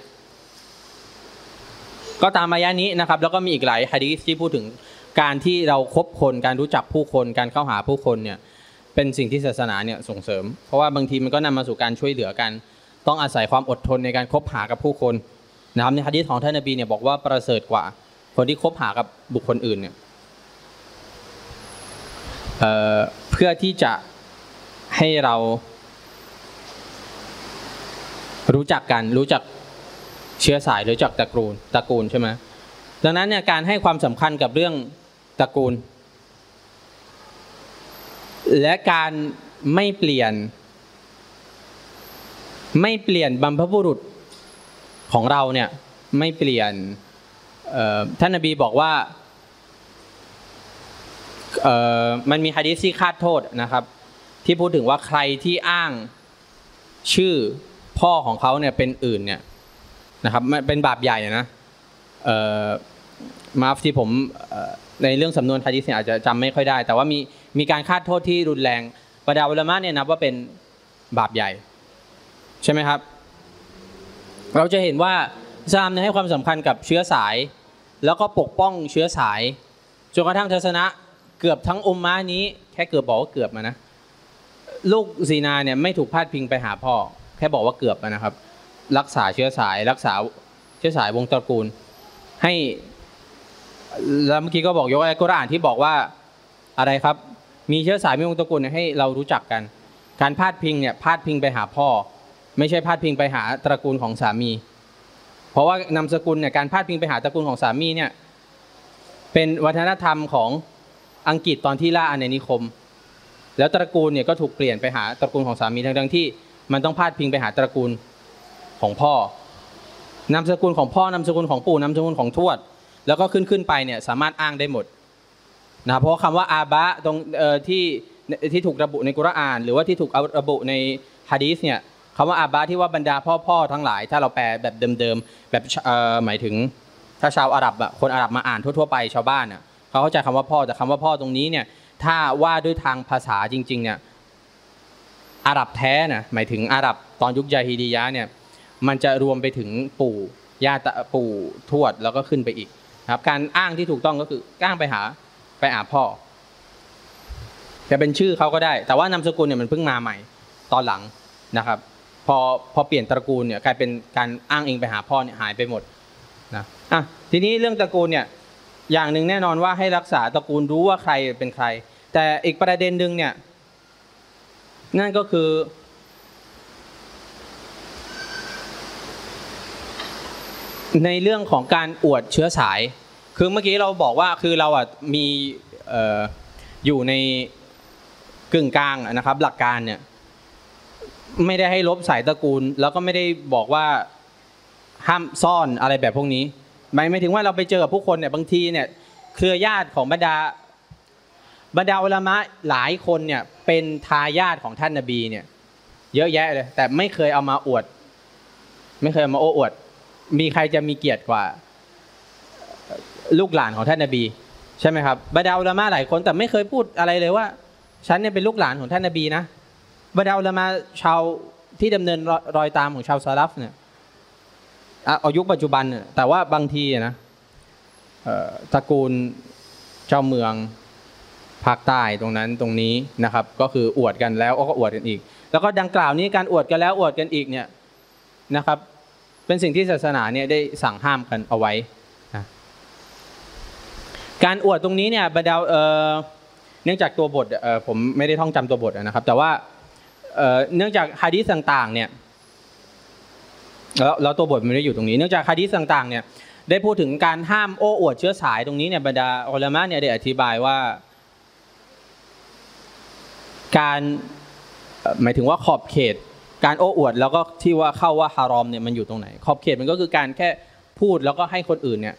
ก็ตามอายะนี้นะครับแล้วก็มีอีกหลายหะดีษที่พูดถึงการที่เราคบคนการรู้จักผู้คนการเข้าหาผู้คนเนี่ยเป็นสิ่งที่ศาสนาเนี่ยส่งเสริมเพราะว่าบางทีมันก็นำมาสู่การช่วยเหลือกันต้องอาศัยความอดทนในการคบหากับผู้คนนะครับในหะดีษของท่านนบีเนี่ยบอกว่าประเสริฐกว่า คนที่คบหากับบุคคลอื่นเนี่ยเอ่อเพื่อที่จะให้เรารู้จักกันรู้จักเชื้อสายรู้จักตระกูลตระกูลใช่ไหมดังนั้นเนี่ยการให้ความสำคัญกับเรื่องตระกูลและการไม่เปลี่ยนไม่เปลี่ยนบรรพบุรุษของเราเนี่ยไม่เปลี่ยนท่านนบีบอกว่ามันมีหะดีษที่คาดโทษนะครับที่พูดถึงว่าใครที่อ้างชื่อพ่อของเขาเนี่ยเป็นอื่นเนี่ยนะครับมันเป็นบาปใหญ่นะมาฟที่ผมในเรื่องสำนวนหะดีษเนี่ยอาจจะจำไม่ค่อยได้แต่ว่ามีมีการคาดโทษที่รุนแรงบรรดาอุลามะเนี่ยนับว่าเป็นบาปใหญ่ใช่ไหมครับเราจะเห็นว่าอิสลามให้ความสำคัญกับเชื้อสายแล้วก็ปกป้องเชื้อสายจนกระทั่งทัศนะเกือบทั้งอุมมะห์นี้แค่เกือบบอกว่าเกือบมานะลูกซีนาเนี่ยไม่ถูกพาดพิงไปหาพ่อแค่บอกว่าเกือบนะครับรักษาเชื้อสายรักษาเชื้อสายวงตระกูลให้แล้วเมื่อกี้ก็บอกยกอัลกุรอานที่บอกว่าอะไรครับมีเชื้อสายมีวงตระกูลให้เรารู้จักกันการพาดพิงเนี่ยพาดพิงไปหาพ่อไม่ใช่พาดพิงไปหาตระกูลของสามีเพราะว่านามสกุลเนี่ยการพาดพิงไปหาตระกูลของสามีเนี่ยเป็นวัฒนธรรมของอังกฤษตอนที่ล่าอาณานิคมแล้วตระกูลเนี่ยก็ถูกเปลี่ยนไปหาตระกูลของสามีทั้งๆที่มันต้องพาดพิงไปหาตระกูลของพ่อนามสกุลของพ่อนามสกุลของปู่นามสกุลของทวดแล้วก็ขึ้นขึ้นไปเนี่ยสามารถอ้างได้หมดนะเพราะคำว่าอาบะตรงที่ที่ถูกระบุในกุรอานหรือว่าที่ถูกระบุในฮะดีษเนี่ยคำว่าอาบะที่ว่าบรรดาพ่อพ่อทั้งหลายถ้าเราแปลแบบเดิมๆแบบหมายถึงถ้าชาวอาหรับอะคนอาหรับมาอ่านทั่วๆไปชาวบ้านอะเขาเข้าใจคำว่าพ่อแต่คำว่าพ่อตรงนี้เนี่ยถ้าว่าด้วยทางภาษาจริงๆเนี่ยอาหรับแท้นะหมายถึงอาหรับตอนยุคยาฮิดียะเนี่ยมันจะรวมไปถึงปู่ย่าตะปู่ทวดแล้วก็ขึ้นไปอีกครับการอ้างที่ถูกต้องก็คืออ้างไปหาไปหาพ่อจะเป็นชื่อเขาก็ได้แต่ว่านามสกุลเนี่ยมันเพิ่งมาใหม่ตอนหลังนะครับพอพอเปลี่ยนตระกูลเนี่ยกลายเป็นการอ้างเองไปหาพ่อเนี่ยหายไปหมดนะอ่ะทีนี้เรื่องตระกูลเนี่ยอย่างหนึ่งแน่นอนว่าให้รักษาตระกูลรู้ว่าใครเป็นใครแต่อีกประเด็นหนึ่งเนี่ยนั่นก็คือในเรื่องของการอวดเชื้อสายคือเมื่อกี้เราบอกว่าคือเราอ่ะมีอยู่ในกึ่งกลางนะครับหลักการเนี่ยไม่ได้ให้ลบสายตระกูลแล้วก็ไม่ได้บอกว่าห้ามซ่อนอะไรแบบพวกนี้หมายหมายถึงว่าเราไปเจอกับผู้คนเนี่ยบางทีเนี่ยเครือญาติของบรรดาบรรดาอุลามะหลายคนเนี่ยเป็นทายาทของท่านนบีเนี่ยเยอะแยะเลยแต่ไม่เคยเอามาอวดไม่เคยเอามาโอ้อวดมีใครจะมีเกียรติกว่าลูกหลานของท่านนบีใช่ไหมครับบรรดาอุลามะหลายคนแต่ไม่เคยพูดอะไรเลยว่าฉันเนี่ยเป็นลูกหลานของท่านนบีนะบรรดาอุลามะชาวที่ดำเนินรอยตามของชาวซาลัฟเนี่ยอายุปัจจุบันเนี่ยแต่ว่าบางทีนะตระกูลเจ้าเมืองภาคใต้ตรงนั้นตรงนี้นะครับก็คืออวดกันแล้วก็อวดกันอีกแล้วก็ดังกล่าวนี้การอวดกันแล้วอวดกันอีกเนี่ยนะครับเป็นสิ่งที่ศาสนาเนี่ยได้สั่งห้ามกันเอาไว้นะการอวดตรงนี้เนี่ยบรรดาเนื่องจากตัวบทผมไม่ได้ท่องจำตัวบทนะครับแต่ว่าเนื่องจากฮะดีษต่างๆเนี่ยแล้วแล้วตัวบทไม่ได้อยู่ตรงนี้เนื่องจากฮะดีษต่างๆเนี่ยได้พูดถึงการห้ามโอ้อวดเชื้อสายตรงนี้เนี่ยบรรดาอุลามะเนี่ยได้อธิบายว่าการหมายถึงว่าขอบเขตการโอ้อวดแล้วก็ที่ว่าเข้าว่าฮารอมเนี่ยมันอยู่ตรงไหนขอบเขตมันก็คือการแค่พูดแล้วก็ให้คนอื่นเนี่ย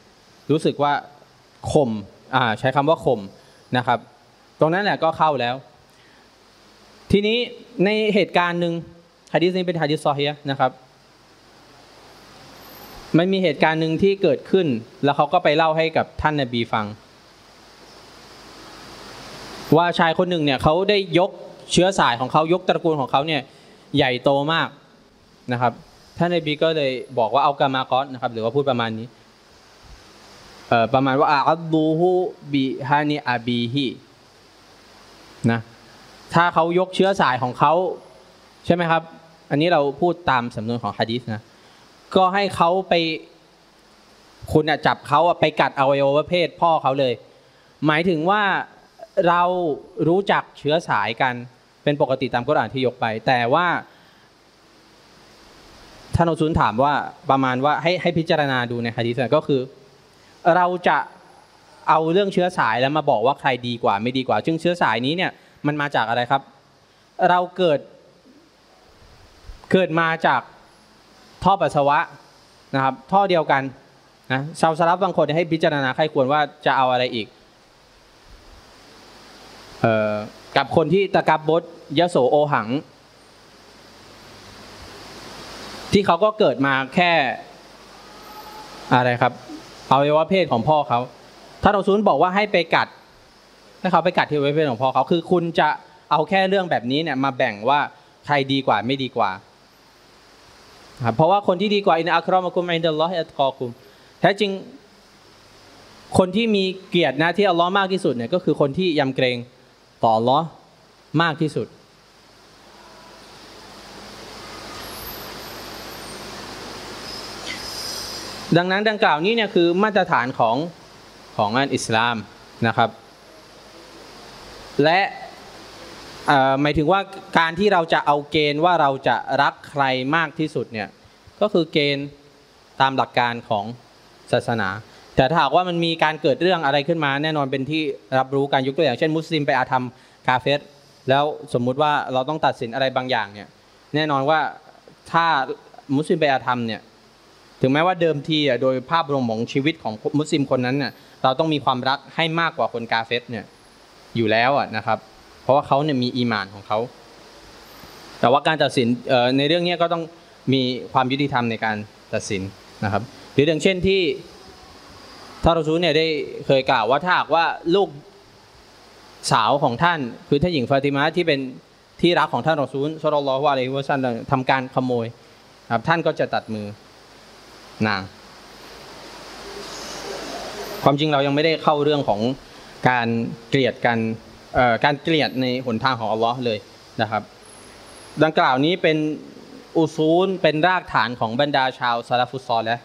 รู้สึกว่าข่มอ่าใช้คำว่าข่มนะครับตรงนั้นแหละก็เข้าแล้วทีนี้ในเหตุการณ์หนึ่งหะดีษนี้เป็นหะดีษซอฮีฮ์นะครับมันมีเหตุการณ์หนึ่งที่เกิดขึ้นแล้วเขาก็ไปเล่าให้กับท่านนบีฟังว่าชายคนหนึ่งเนี่ยเขาได้ยกเชื้อสายของเขายกตระกูลของเขาเนี่ยใหญ่โตมากนะครับท่านนบีก็เลยบอกว่าเอากามากอสนะครับหรือว่าพูดประมาณนี้เอ่อประมาณว่าอับดูฮูบิฮานิอาบีฮีนะถ้าเขายกเชื้อสายของเขาใช่ไหมครับอันนี้เราพูดตามสำนวนของฮะดีษนะก็ให้เขาไป คุณจับเขาไปกัดอวัยวะเพศพ่อเขาเลยหมายถึงว่าเรารู้จักเชื้อสายกันเป็นปกติตามกุรอานที่ยกไปแต่ว่าท่านอุซุนถามว่าประมาณว่าให้ให้พิจารณาดูในหะดีษก็คือเราจะเอาเรื่องเชื้อสายแล้วมาบอกว่าใครดีกว่าไม่ดีกว่าซึ่งเชื้อสายนี้เนี่ยมันมาจากอะไรครับเราเกิดเกิดมาจากท่อปัสสาวะนะครับท่อเดียวกันนะชาวสลับบางคนให้พิจารณาใครควรว่าจะเอาอะไรอีกกับคนที่ตะกับบดยโสโอหังที่เขาก็เกิดมาแค่อะไรครับอวัยวะเพศของพ่อเขาถ้าเราซูนบอกว่าให้ไปกัดถ้าเขาไปกัดที่อวัยวะเพศของพ่อเขาคือคุณจะเอาแค่เรื่องแบบนี้เนี่ยมาแบ่งว่าใครดีกว่าไม่ดีกว่าเพราะว่าคนที่ดีกว่าอินอัครอมะกุมอินดัลลอฮิอัตกอกุมแท้จริงคนที่มีเกียรตินะที่อัลลอฮ์มากที่สุดเนี่ยก็คือคนที่ยำเกรงต่ออัลลอฮ์มากที่สุดดังนั้นดังกล่าวนี้เนี่ยคือมาตรฐานของของอันอิสลามนะครับและหมายถึงว่าการที่เราจะเอาเกณฑ์ว่าเราจะรักใครมากที่สุดเนี่ยก็คือเกณฑ์ตามหลักการของศาสนาแต่ถ้าหากว่ามันมีการเกิดเรื่องอะไรขึ้นมาแน่นอนเป็นที่รับรู้การยกตัวอย่างเช่นมุสลิมไปอาธรรมกาเฟรแล้วสมมุติว่าเราต้องตัดสินอะไรบางอย่างเนี่ยแน่นอนว่าถ้ามุสลิมไปอาธรรมเนี่ยถึงแม้ว่าเดิมทีโดยภาพรวมของชีวิตของมุสลิมคนนั้นเนี่ยเราต้องมีความรักให้มากกว่าคนกาเฟรเนี่ยอยู่แล้วนะครับเพราะว่าเขาเนี่ยมีอีหม่านของเขาแต่ว่าการตัดสินในเรื่องนี้ก็ต้องมีความยุติธรรมในการตัดสินนะครับหรืออย่างเช่นที่ท่านรอซูลเนี่ยได้เคยกล่าวว่าถ้าหากว่าลูกสาวของท่านคือท่านหญิงฟาติมาที่เป็นที่รักของท่านรอซูลศ็อลลัลลอฮุอะลัยฮิวะซัลลัมทำการขโมยครับท่านก็จะตัดมือนางความจริงเรายังไม่ได้เข้าเรื่องของการเกลียดกันการเกลียดในหนทางของอัลลอฮ์เลยนะครับดังกล่าวนี้เป็นอุซูลเป็นรากฐานของบรรดาชาวซาลาฟุซซอลและ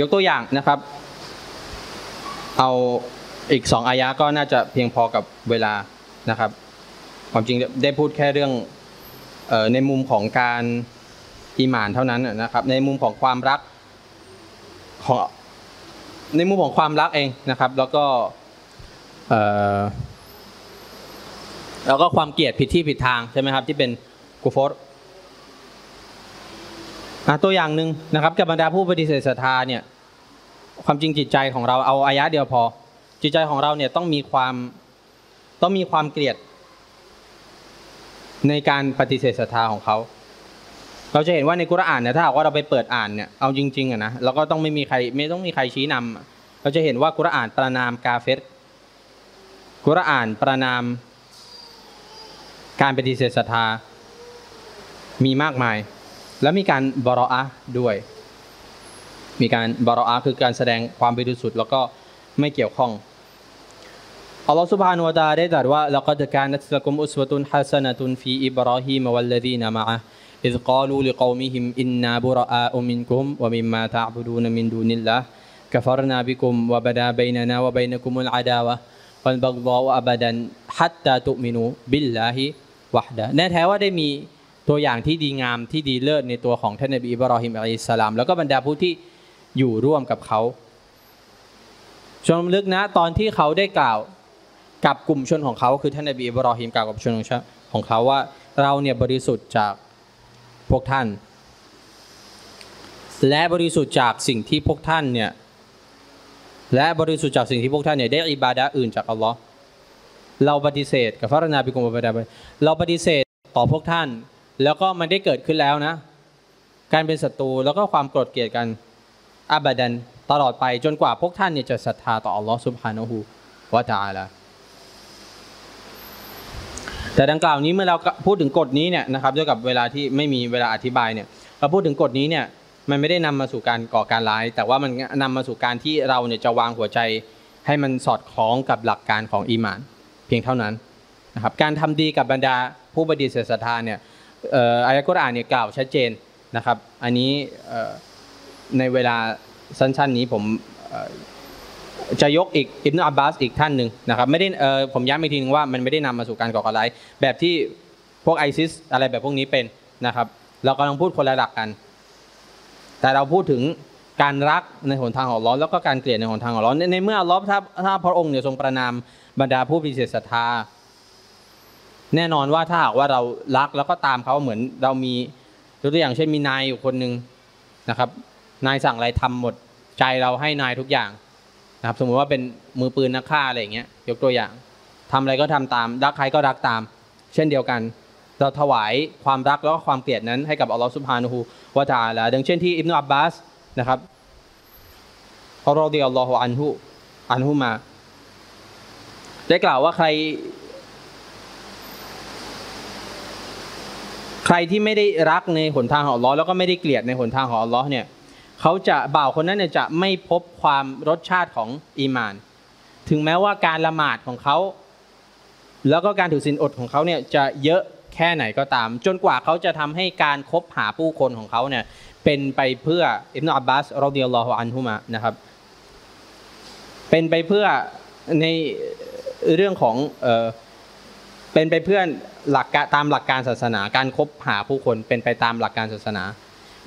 ยกตัวอย่างนะครับเอาอีกสองอายะก็น่าจะเพียงพอกับเวลานะครับความจริงได้พูดแค่เรื่องในมุมของการอีหม่านเท่านั้นนะครับในมุมของความรักของในมุมของความรักเองนะครับแล้วก็แล้วก็ความเกลียดผิดที่ผิดทางใช่ไหมครับที่เป็นกุฟรตัวอย่างหนึ่งนะครับกับบรรดาผู้ปฏิเสธศรัทธาเนี่ยความจริงจิตใจของเราเอาอายะเดียวพอจิตใจของเราเนี่ยต้องมีความต้องมีความเกลียดในการปฏิเสธศรัทธาของเขาเราจะเห็นว่าในกุรอานเนี่ยถ้าหากว่าเราไปเปิดอ่านเนี่ยเอาจริงๆอะนะแล้วก็ต้องไม่มีใครไม่ต้องมีใครชี้นำเราจะเห็นว่ากุรอานประนามกาเฟรกุรอานประนามการปฏิเสธศรัทธามีมากมายแล้วมีการบะรออะห์ด้วยมีการบะรออะห์คือการแสดงความบริสุทธิ์แล้วก็ไม่เกี่ยวข้องอัลลอฮฺซุบฮานะฮูวะตะอาลาได้ตรัสว่าละกัดกานะตลักุมอุสวะตุนฮะซะนะตุนฟีอิบรอฮีมวัลลซีนะมะอะฮ์อิซกาลูลิกอมิฮิมอินนาบุรออาอมินกุมวะมิมมาตะอฺบุดูนะมินดูนิลลาฮ์กะฟะรนาบิกุมวะบะดาบัยนะนาวะบัยนะกุมุลอะดาวะฮ์วัลบัฆฎออฺอะบัดันฮัตตาตุมินูบิลลาฮิวะฮ์ดะฮ์แน่แท้ว่าได้มีตัวอย่างที่ดีงามที่ดีเลิศในตัวของท่านนบีอิบรอฮิมอะลัยฮิสสลามแล้วก็บรรดาผู้ที่อยู่ร่วมกับเขาจงรำลึกนะตอนที่เขาได้กล่าวกับกลุ่มชนของเขาคือท่านนบีอิบรอฮิมกล่าวกับชนของเขาว่าเราเนี่ยบริสุทธิ์จากพวกท่านและบริสุทธิ์จากสิ่งที่พวกท่านเนี่ยและบริสุทธิ์จากสิ่งที่พวกท่านเนี่ยได้อิบาดะห์อื่นจากอัลลอฮ์เราปฏิเสธกับฟะรนาบิกุมวะบะดาบัยเราปฏิเสธต่อพวกท่านแล้วก็มันได้เกิดขึ้นแล้วนะการเป็นศัตรูแล้วก็ความโกรธเกลียดกันอาบัดันตลอดไปจนกว่าพวกท่านเนี่ยจะศรัทธาต่ออัลลอฮฺซุบฮานะฮูวะตะอาลาแต่ดังกล่าวนี้เมื่อเราพูดถึงกฎนี้เนี่ยนะครับด้วยกับเวลาที่ไม่มีเวลาอธิบายเนี่ยเราพูดถึงกฎนี้เนี่ยมันไม่ได้นำมาสู่การก่อการร้ายแต่ว่ามันนำมาสู่การที่เราเนี่ยจะวางหัวใจให้มันสอดคล้องกับหลักการของอีหม่านเพียงเท่านั้นนะครับการทำดีกับบรรดาผู้ปฏิเสธศรัทธาเนี่ย อายะกุรอานเนี่ยกล่าวชัดเจนนะครับอันนี้ในเวลาสั้นๆนี้ผมจะยกอีกอิบนุอับบาสอีกท่านหนึ่งนะครับไม่ได้ผมย้ำอีกทีนึงว่ามันไม่ได้นำมาสู่การก่อการร้ายแบบที่พวกไอซิสอะไรแบบพวกนี้เป็นนะครับเรากำลังพูดคนละหลักกันแต่เราพูดถึงการรักในหนทางของอัลเลาะห์แล้วก็การเกลียดในหนทางของอัลเลาะห์ในเมื่ออัลเลาะห์ถ้าพระองค์เนี่ยทรงประณามบรรดาผู้ปฏิเสธศรัทธาแน่นอนว่าถ้าหากว่าเรารักแล้วก็ตามเขาเหมือนเรามีตัวอย่างเช่นมีนายอยู่คนหนึ่งนะครับนายสั่งอะไรทำหมดใจเราให้นายทุกอย่างนะครับสมมุติว่าเป็นมือปืนนักฆ่าอะไรอย่างเงี้ยยกตัวอย่างทำอะไรก็ทำตามรักใครก็รักตามเช่นเดียวกันเราถวายความรักแล้วก็ความเกลียดนั้นให้กับอัลเลาะห์ซุบฮานะฮูวะตะอาลาดังเช่นที่อิบนุอับบาสนะครับอัลลอฮฺดิอัลลอฮฺอันหุอันหุมาได้กล่าวว่าใครใครที่ไม่ได้รักในหนทางของอัลลอฮ์แล้วก็ไม่ได้เกลียดในหนทางของอัลลอฮ์เนี่ยเขาจะบ่าวคนนั้นเนี่ยจะไม่พบความรสชาติของอีหม่านถึงแม้ว่าการละหมาดของเขาแล้วก็การถือศีลอดของเขาเนี่ยจะเยอะแค่ไหนก็ตามจนกว่าเขาจะทำให้การคบหาผู้คนของเขาเนี่ยเป็นไปเพื่ออิบนุอับบาสรอฎิยัลลอฮุอันฮุมะนะครับเป็นไปเพื่อในเรื่องของเอ่อเป็นไปเพื่อหลักการตามหลักการศาสนาการคบหาผู้คนเป็นไปตามหลักการศาสนา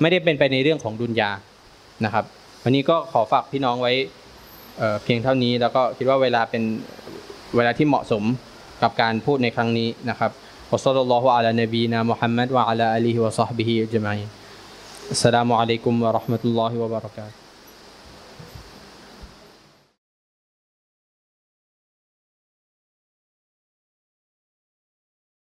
ไม่ได้เป็นไปในเรื่องของดุนยานะครับวันนี้ก็ขอฝากพี่น้องไว้เอ่อเพียงเท่านี้แล้วก็คิดว่าเวลาเป็นเวลาที่เหมาะสมกับการพูดในครั้งนี้นะครับอัสซาลลัลลอฮุอะลานบีนามุฮัมมัดวะอะลาอาลีฮิวะซอฮบิฮิอัจมัยน์อัสสลามุอะลัยกุมวะเราะห์มะตุลลอฮิวะบะเราะกาตุฮ์